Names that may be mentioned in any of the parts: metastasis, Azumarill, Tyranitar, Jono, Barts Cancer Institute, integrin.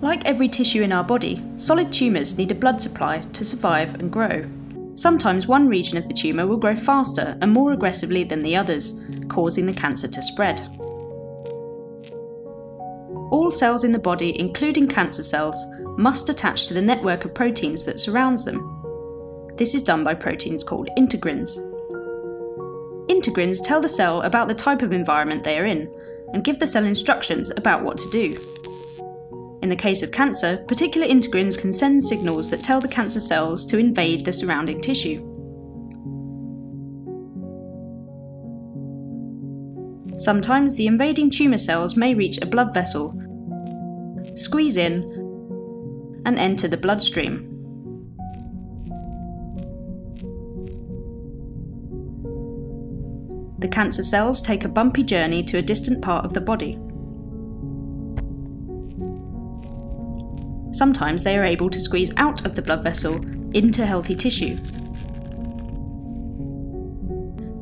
Like every tissue in our body, solid tumours need a blood supply to survive and grow. Sometimes one region of the tumour will grow faster and more aggressively than the others, causing the cancer to spread. All cells in the body, including cancer cells, must attach to the network of proteins that surrounds them. This is done by proteins called integrins. Integrins tell the cell about the type of environment they are in, and give the cell instructions about what to do. In the case of cancer, particular integrins can send signals that tell the cancer cells to invade the surrounding tissue. Sometimes the invading tumour cells may reach a blood vessel, squeeze in, and enter the bloodstream. The cancer cells take a bumpy journey to a distant part of the body. Sometimes they are able to squeeze out of the blood vessel into healthy tissue,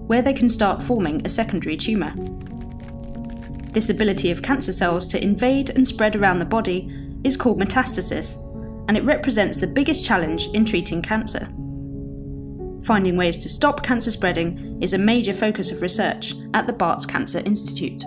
where they can start forming a secondary tumour. This ability of cancer cells to invade and spread around the body is called metastasis, and it represents the biggest challenge in treating cancer. Finding ways to stop cancer spreading is a major focus of research at the Barts Cancer Institute.